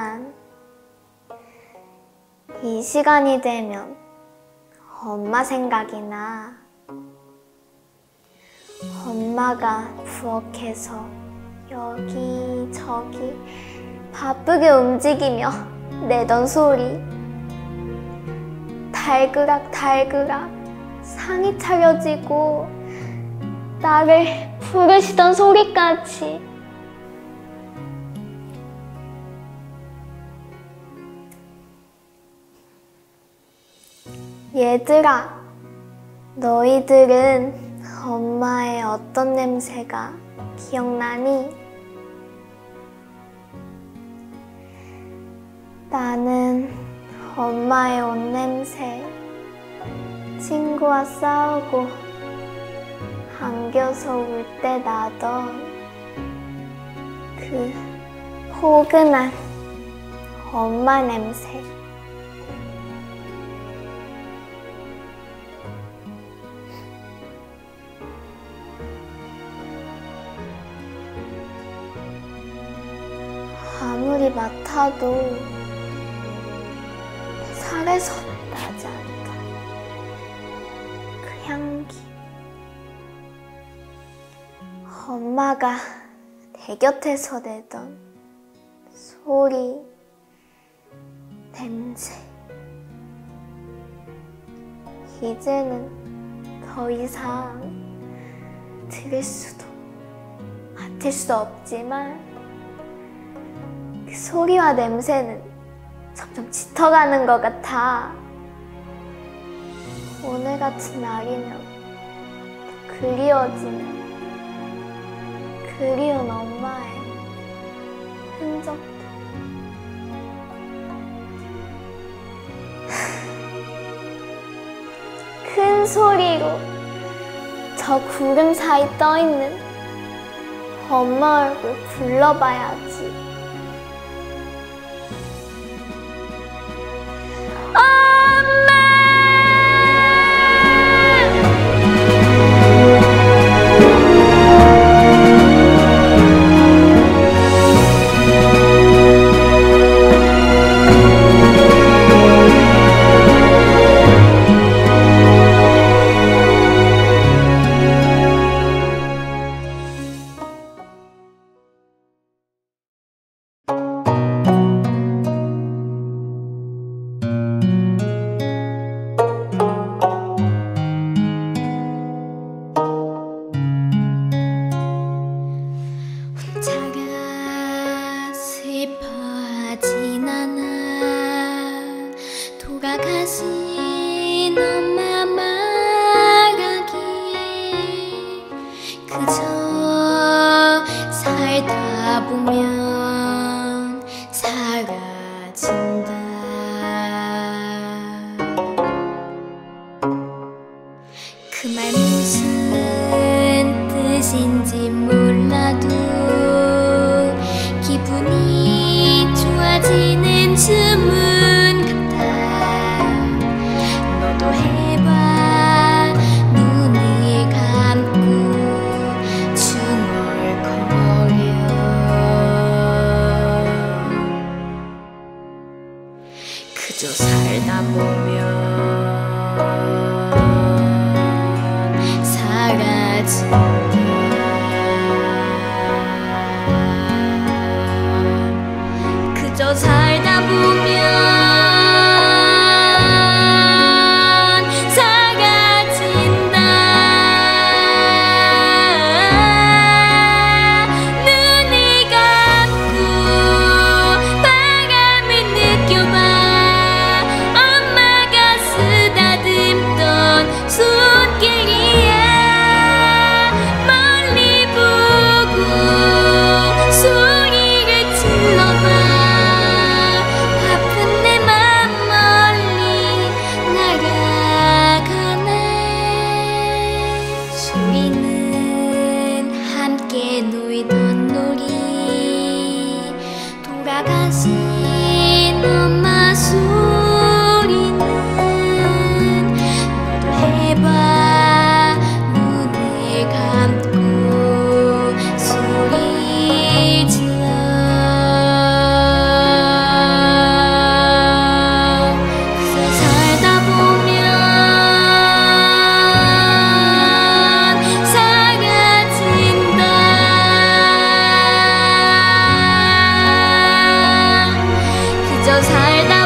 하지만 이 시간이 되면 엄마 생각이나 엄마가 부엌에서 여기저기 바쁘게 움직이며 내던 소리, 달그락달그락 상이 차려지고 나를 부르시던 소리까지 얘들아, 너희들은 엄마의 어떤 냄새가 기억나니? 나는 엄마의 옷 냄새, 친구와 싸우고 안겨서 울 때 나던 그 포근한 엄마 냄새. 아무리 맡아도 살에서 나지 않다 그 향기. 엄마가 내 곁에서 내던 소리, 냄새. 이제는 더 이상 들을 수도 맡을 수 없지만 그 소리와 냄새는 점점 짙어가는 것 같아. 오늘 같은 날이면 그리워지는 그리운 엄마의 흔적도. 큰 소리로 저 구름 사이 떠있는 엄마 얼굴 불러봐야지. 어쩜 살다